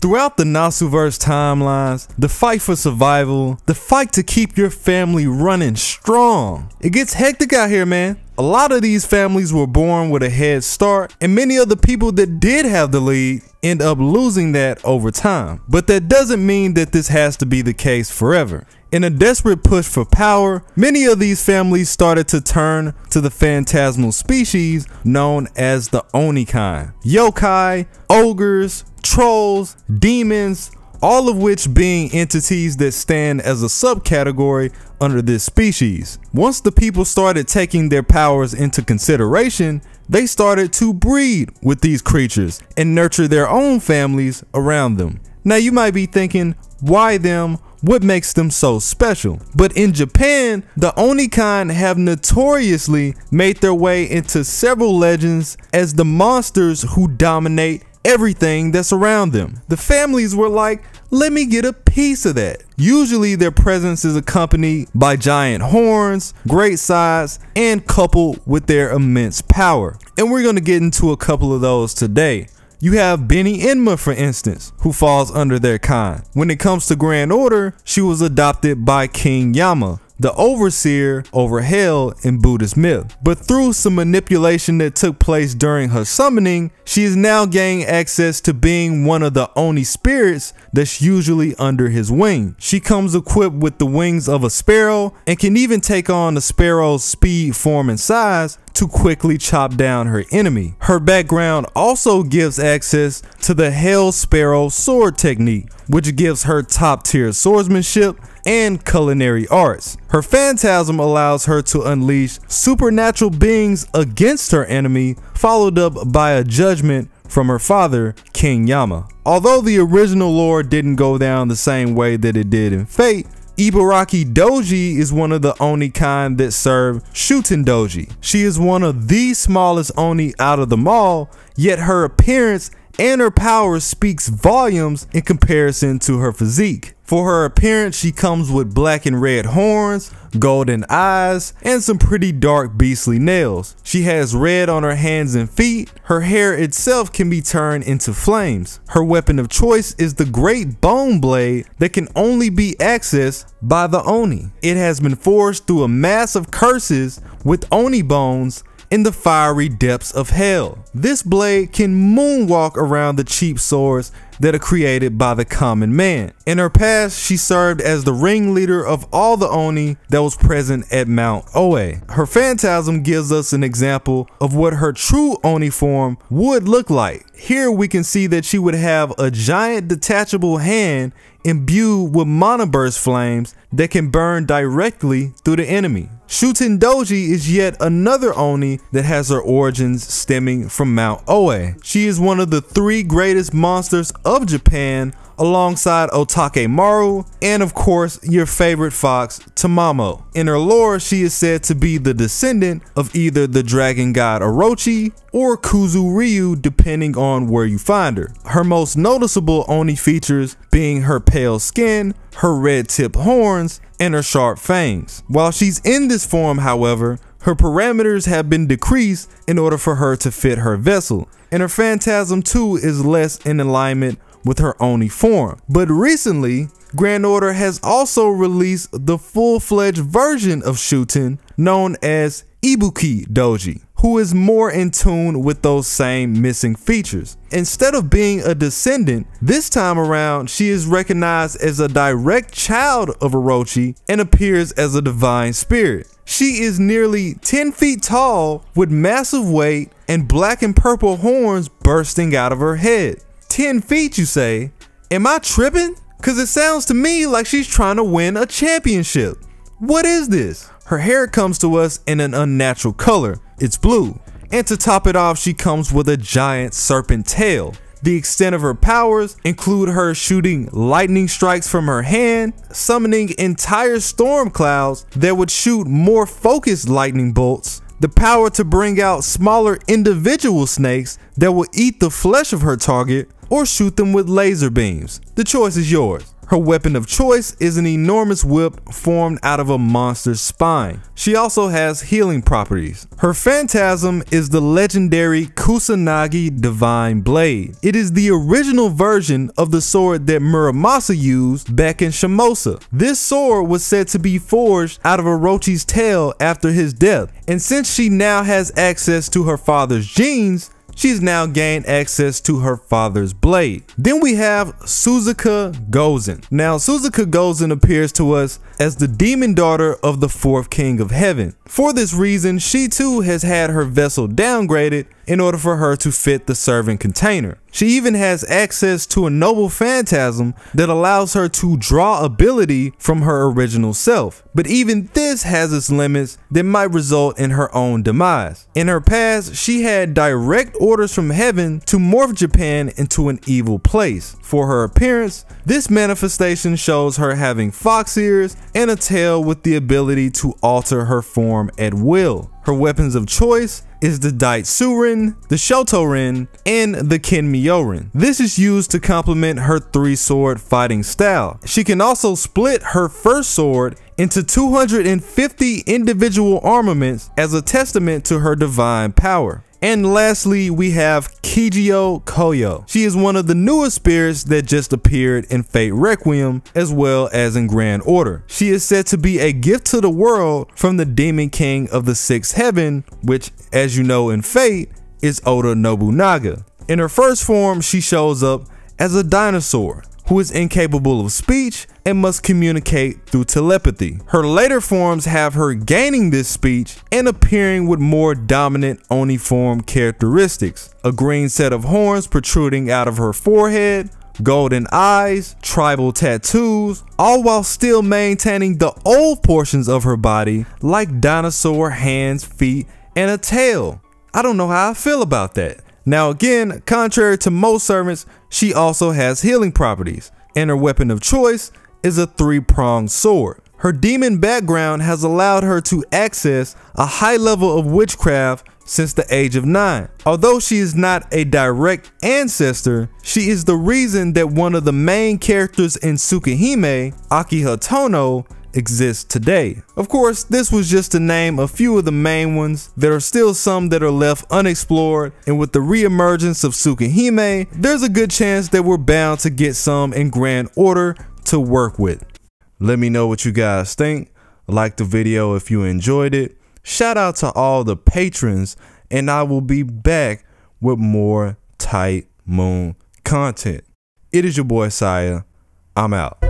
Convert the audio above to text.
Throughout the Nasuverse timelines, the fight for survival, the fight to keep your family running strong. It gets hectic out here, man. A lot of these families were born with a head start, and many of the people that did have the lead end up losing that over time. But that doesn't mean that this has to be the case forever. In a desperate push for power, many of these families started to turn to the phantasmal species known as the Oni kind. Yokai, ogres, trolls, demons, all of which being entities that stand as a subcategory under this species. Once the people started taking their powers into consideration, they started to breed with these creatures and nurture their own families around them. Now you might be thinking, why them? What makes them so special? But in Japan, the Oni-kan have notoriously made their way into several legends as the monsters who dominate everything that's around them. The families were like, let me get a piece of that. Usually their presence is accompanied by giant horns, great size, and coupled with their immense power. And we're going to get into a couple of those today. You have Benny Enma, for instance, who falls under their kind. When it comes to Grand Order, she was adopted by King Yama, the overseer over hell in Buddhist myth. But through some manipulation that took place during her summoning, she is now gaining access to being one of the Oni spirits that's usually under his wing. She comes equipped with the wings of a sparrow and can even take on the sparrow's speed, form, and size to quickly chop down her enemy. Her background also gives access to the Hell Sparrow sword technique, which gives her top tier swordsmanship and culinary arts. Her phantasm allows her to unleash supernatural beings against her enemy, followed up by a judgment from her father, King Yama. Although the original lore didn't go down the same way that it did in Fate, Ibaraki Doji is one of the Oni kind that serve Shuten Doji. She is one of the smallest Oni out of them all, yet her appearance and her power speaks volumes in comparison to her physique. For her appearance, she comes with black and red horns, golden eyes, and some pretty dark beastly nails. She has red on her hands and feet. Her hair itself can be turned into flames. Her weapon of choice is the great bone blade that can only be accessed by the Oni. It has been forged through a mass of curses with Oni bones in the fiery depths of hell. This blade can moonwalk around the cheap swords that are created by the common man. In her past, she served as the ringleader of all the Oni that was present at Mount Oe. Her phantasm gives us an example of what her true Oni form would look like. Here we can see that she would have a giant detachable hand imbued with monoburst flames that can burn directly through the enemy. Shuten Doji is yet another Oni that has her origins stemming from Mount Oe. She is one of the three greatest monsters of Japan, alongside Otake Maru and of course your favorite fox Tamamo. In her lore, she is said to be the descendant of either the dragon god Orochi or Kuzu Ryu, depending on where you find her. Her most noticeable Oni features being her pale skin, her red tip horns, and her sharp fangs. While she's in this form, however, her parameters have been decreased in order for her to fit her vessel, and her phantasm too is less in alignment with her Oni form. But recently, Grand Order has also released the full-fledged version of Shuten known as Ibuki Doji, who is more in tune with those same missing features. Instead of being a descendant, this time around she is recognized as a direct child of Orochi and appears as a divine spirit. She is nearly 10 feet tall with massive weight and black and purple horns bursting out of her head. 10 feet, you say? Am I tripping? Cause it sounds to me like she's trying to win a championship. What is this? Her hair comes to us in an unnatural color. It's blue. And to top it off, she comes with a giant serpent tail. The extent of her powers include her shooting lightning strikes from her hand, summoning entire storm clouds that would shoot more focused lightning bolts, the power to bring out smaller individual snakes that will eat the flesh of her target, or shoot them with laser beams. The choice is yours. Her weapon of choice is an enormous whip formed out of a monster's spine. She also has healing properties. Her phantasm is the legendary Kusanagi Divine Blade. It is the original version of the sword that Muramasa used back in Shimosa. This sword was said to be forged out of Orochi's tail after his death, and since she now has access to her father's genes, she's now gained access to her father's blade. Then we have Suzuka Gozen. Now, Suzuka Gozen appears to us as the demon daughter of the fourth king of heaven. For this reason, she too has had her vessel downgraded in order for her to fit the servant container. She even has access to a noble phantasm that allows her to draw ability from her original self. But even this has its limits that might result in her own demise. In her past, she had direct orders from heaven to morph Japan into an evil place. For her appearance, this manifestation shows her having fox ears and a tail with the ability to alter her form at will. Her weapons of choice is the Daitsuren, the Shotoren, and the Kenmyoren. This is used to complement her three-sword fighting style. She can also split her first sword into 250 individual armaments as a testament to her divine power. And lastly, we have Kijo Koyo. She is one of the newest spirits that just appeared in Fate Requiem as well as in Grand Order. She is said to be a gift to the world from the Demon King of the Sixth Heaven, which, as you know in Fate, is Oda Nobunaga. In her first form, she shows up as a dinosaur who is incapable of speech and must communicate through telepathy. Her later forms have her gaining this speech and appearing with more dominant Oni form characteristics. A green set of horns protruding out of her forehead, golden eyes, tribal tattoos, all while still maintaining the old portions of her body like dinosaur hands, feet, and a tail. I don't know how I feel about that. Now again, contrary to most servants, she also has healing properties, and her weapon of choice is a three-pronged sword. Her demon background has allowed her to access a high level of witchcraft since the age of 9. Although she is not a direct ancestor, she is the reason that one of the main characters in Tsukihime, Akiha Tohno, exists today. Of course, this was just to name a few of the main ones. There are still some that are left unexplored, and with the reemergence of Tsukihime, there's a good chance that we're bound to get some in Grand Order to work with. Let me know what you guys think. Like the video if you enjoyed it. Shout out to all the patrons, and I will be back with more Type-Moon content. It is your boy Saya. I'm out.